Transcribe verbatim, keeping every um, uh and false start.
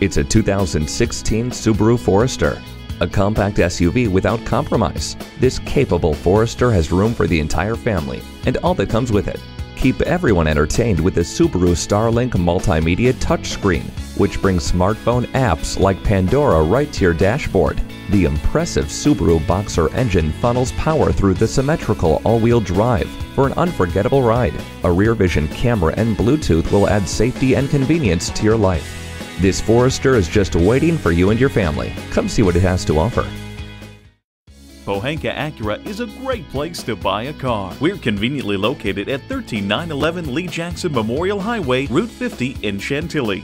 It's a two thousand sixteen Subaru Forester, a compact S U V without compromise. This capable Forester has room for the entire family and all that comes with it. Keep everyone entertained with the Subaru Starlink multimedia touchscreen, which brings smartphone apps like Pandora right to your dashboard. The impressive Subaru Boxer engine funnels power through the symmetrical all-wheel drive for an unforgettable ride. A rear vision camera and Bluetooth will add safety and convenience to your life. This Forester is just waiting for you and your family. Come see what it has to offer. Pohanka Acura is a great place to buy a car. We're conveniently located at one three nine one one Lee Jackson Memorial Highway, Route fifty in Chantilly.